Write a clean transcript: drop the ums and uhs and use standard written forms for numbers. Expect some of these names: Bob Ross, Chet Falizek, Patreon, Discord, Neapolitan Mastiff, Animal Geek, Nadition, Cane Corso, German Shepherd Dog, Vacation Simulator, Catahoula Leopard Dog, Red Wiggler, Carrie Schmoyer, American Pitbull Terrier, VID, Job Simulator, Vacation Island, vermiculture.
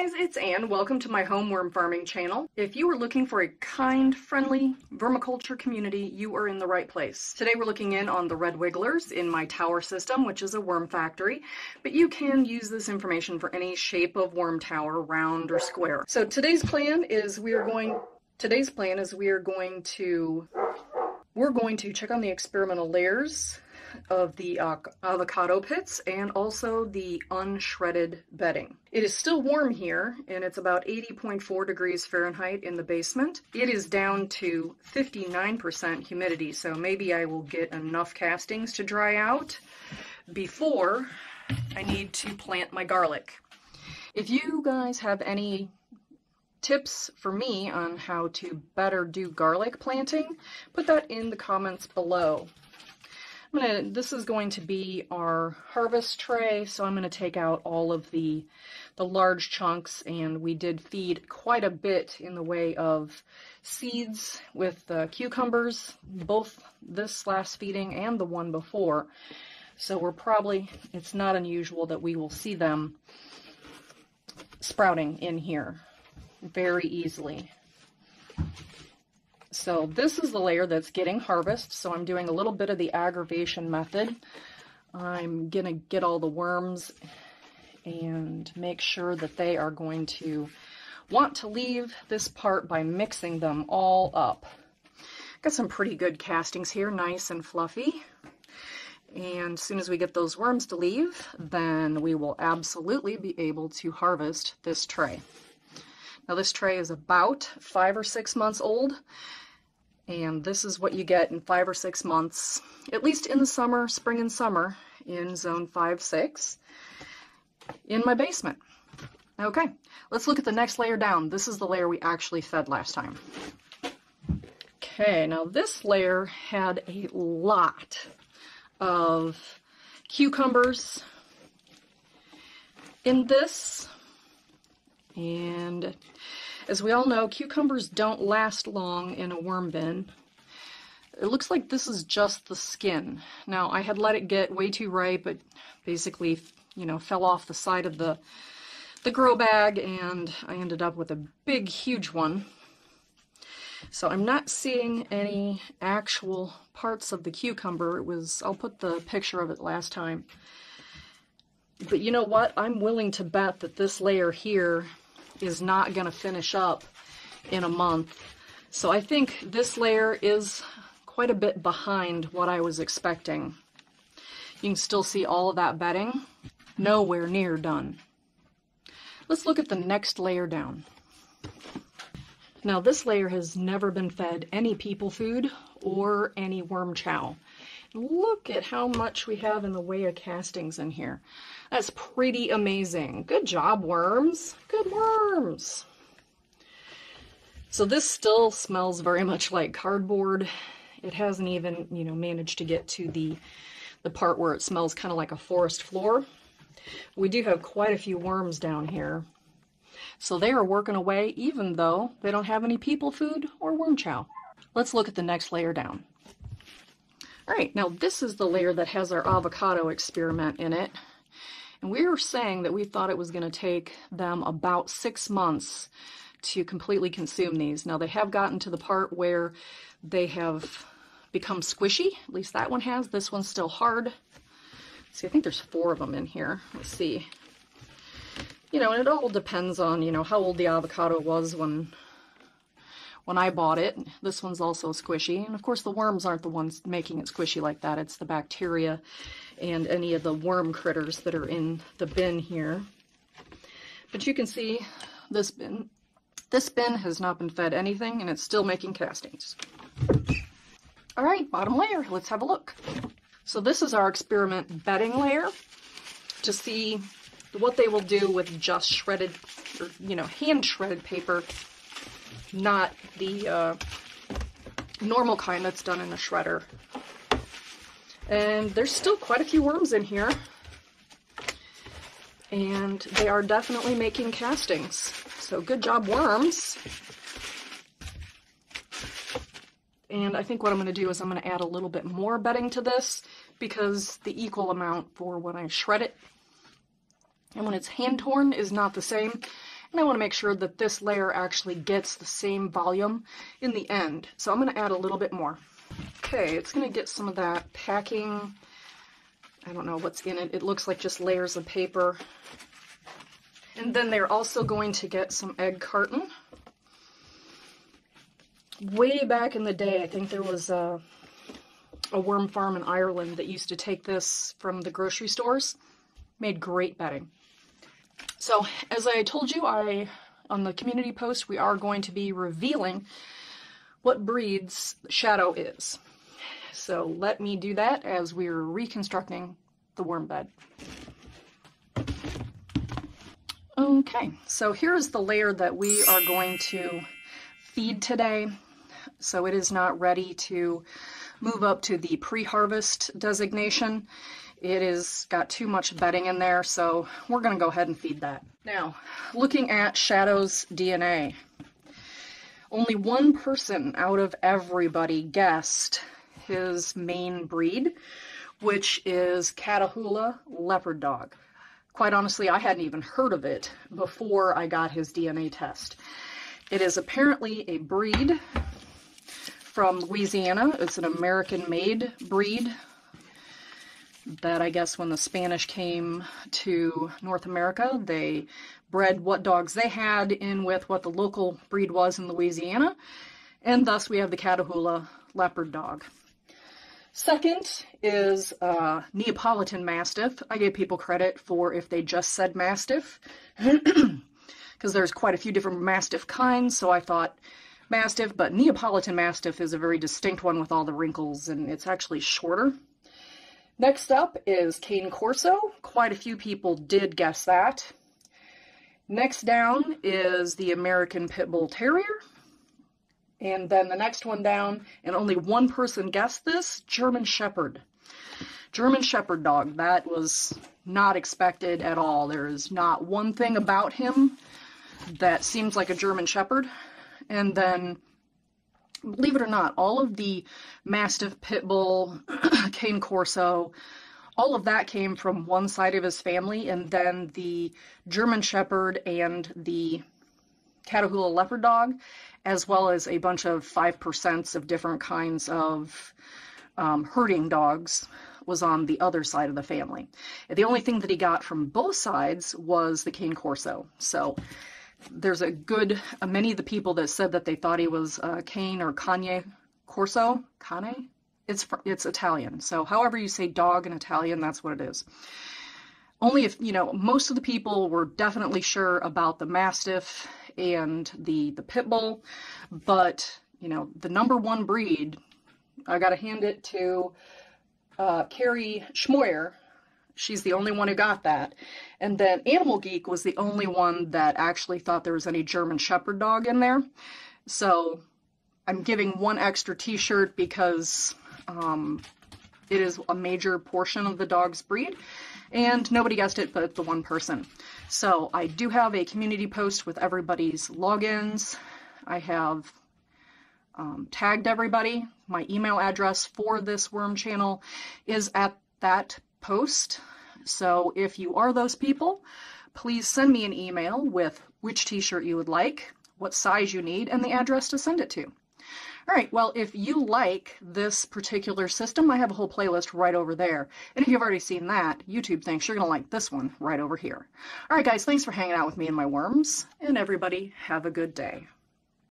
guys, it's Anne. Welcome to my homeworm farming channel. If you are looking for a kind, friendly vermiculture community, you are in the right place. Today we're looking in on the Red Wigglers in my tower system, which is a worm factory, but you can use this information for any shape of worm tower, round or square. So today's plan is we're going to check on the experimental layers of the avocado pits and also the unshredded bedding. It is still warm here, and it's about 80.4 degrees Fahrenheit in the basement. It is down to 59% humidity, so maybe I will get enough castings to dry out before I need to plant my garlic. If you guys have any tips for me on how to better do garlic planting, put that in the comments below. This is going to be our harvest tray, so I'm going to take out all of the large chunks, and we did feed quite a bit in the way of seeds with the cucumbers, both this last feeding and the one before. So we're probably, it's not unusual that we will see them sprouting in here very easily. So this is the layer that's getting harvest, so I'm doing a little bit of the aggravation method. I'm going to get all the worms and make sure that they are going to want to leave this part by mixing them all up. Got some pretty good castings here, nice and fluffy. And as soon as we get those worms to leave, then we will absolutely be able to harvest this tray. Now this tray is about 5 or 6 months old, and this is what you get in 5 or 6 months, at least in the summer, spring and summer, in zone 5-6 in my basement. Okay, let's look at the next layer down. This is the layer we actually fed last time. Okay, now this layer had a lot of cucumbers in this. And as we all know, cucumbers don't last long in a worm bin. It looks like this is just the skin. Now, I had let it get way too ripe, but basically, you know, fell off the side of the grow bag, and I ended up with a big, huge one. So I'm not seeing any actual parts of the cucumber. It was, I'll put the picture of it last time. But you know what? I'm willing to bet that this layer here is not going to finish up in a month. So I think this layer is quite a bit behind what I was expecting. You can still see all of that bedding, nowhere near done. Let's look at the next layer down. Now this layer has never been fed any people food or any worm chow. Look at how much we have in the way of castings in here. That's pretty amazing. Good job, worms. Good worms. So this still smells very much like cardboard. It hasn't even, you know, managed to get to the part where it smells kind of like a forest floor. We do have quite a few worms down here. So they are working away even though they don't have any people food or worm chow. Let's look at the next layer down. All right, now this is the layer that has our avocado experiment in it. And we were saying that we thought it was going to take them about 6 months to completely consume these. Now they have gotten to the part where they have become squishy. At least that one has. This one's still hard. See, I think there's 4 of them in here. Let's see. You know, and it all depends on, you know, how old the avocado was when I bought it. This one's also squishy, and of course the worms aren't the ones making it squishy like that. It's the bacteria and any of the worm critters that are in the bin here. But you can see this bin has not been fed anything, and it's still making castings. All right, bottom layer, let's have a look. So this is our experiment bedding layer to see what they will do with just shredded, or, you know, hand shredded paper, not the normal kind that's done in a shredder. And there's still quite a few worms in here, and they are definitely making castings. So good job, worms. And I think what I'm going to do is I'm going to add a little bit more bedding to this, because the equal amount for when I shred it and when it's hand torn is not the same and I want to make sure that this layer actually gets the same volume in the end. So I'm going to add a little bit more. Okay, it's going to get some of that packing. I don't know what's in it. It looks like just layers of paper. And then they're also going to get some egg carton. Way back in the day, I think there was a worm farm in Ireland that used to take this from the grocery stores. Made great bedding. So as I told you, on the community post, we are going to be revealing what breeds Shadow is. So let me do that as we're reconstructing the worm bed. Okay, so here is the layer that we are going to feed today. So it is not ready to move up to the pre-harvest designation. It has got too much bedding in there, so we're going to go ahead and feed that. Now, looking at Shadow's DNA, only one person out of everybody guessed his main breed, which is Catahoula Leopard Dog. Quite honestly, I hadn't even heard of it before I got his DNA test. It is apparently a breed from Louisiana. It's an American-made breed that I guess when the Spanish came to North America, they bred what dogs they had in with what the local breed was in Louisiana, and thus we have the Catahoula Leopard Dog. Second is Neapolitan Mastiff. I gave people credit for if they just said Mastiff, because there's quite a few different Mastiff kinds, so I thought Mastiff, but Neapolitan Mastiff is a very distinct one with all the wrinkles, and it's actually shorter. Next up is Cane Corso. Quite a few people did guess that. Next down is the American Pitbull Terrier. And then the next one down, and only one person guessed this, German Shepherd. German Shepherd Dog. That was not expected at all. There is not one thing about him that seems like a German Shepherd. And then, believe it or not, all of the Mastiff, Pitbull, Cane Corso, all of that came from one side of his family, and then the German Shepherd and the Catahoula Leopard Dog, as well as a bunch of 5% of different kinds of herding dogs, was on the other side of the family. The only thing that he got from both sides was the Cane Corso. So there's many of the people that said that they thought he was Cane or Cane Corso. Cane? It's Italian. So however you say dog in Italian, that's what it is. Only if, you know, most of the people were definitely sure about the Mastiff and the Pitbull, but, you know, the number one breed, I gotta hand it to Carrie Schmoyer. She's the only one who got that. And then Animal Geek was the only one that actually thought there was any German Shepherd Dog in there. So I'm giving one extra t-shirt because it is a major portion of the dog's breed. And nobody guessed it but the one person. So I do have a community post with everybody's logins. I have tagged everybody. My email address for this worm channel is at that post. So if you are those people, please send me an email with which t-shirt you would like, what size you need, and the address to send it to. All right, well, if you like this particular system, I have a whole playlist right over there. And if you've already seen that, YouTube thinks you're going to like this one right over here. All right, guys, thanks for hanging out with me and my worms, and everybody have a good day.